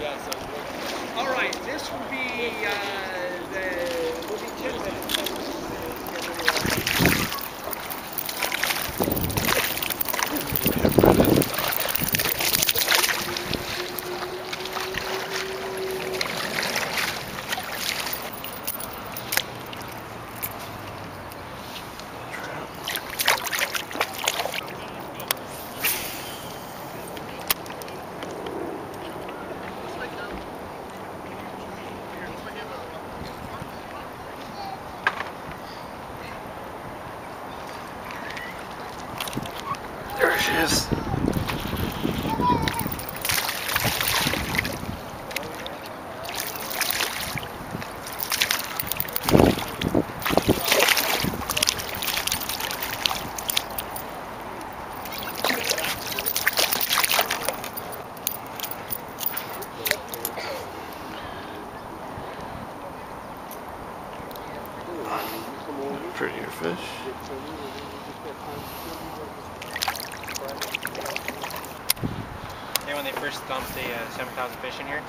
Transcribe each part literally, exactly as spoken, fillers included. Yeah, so good. All right, this will be uh, the will be ten minutes. Yes. Prettier fish. And when they first dumped the uh, seven thousand fish in here,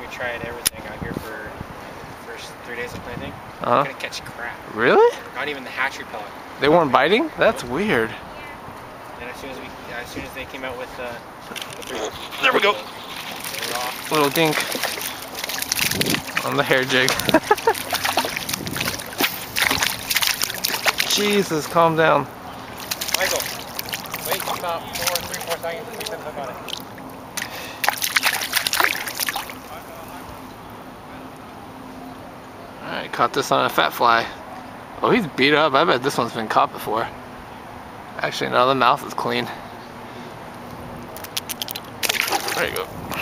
we tried everything out here for the first three days of planting. Uh-huh. Couldn't catch crap. Really? Not even the hatchery pellet. They weren't biting? That's weird. And as soon as we, as soon as they came out with uh, the three, there we go. Off. Little dink on the hair jig. Jesus, calm down. Michael, wait about four, three, four seconds and we can hook on it. Alright, caught this on a Phat Fly. Oh, he's beat up. I bet this one's been caught before. Actually, no, the mouth is clean. There you go.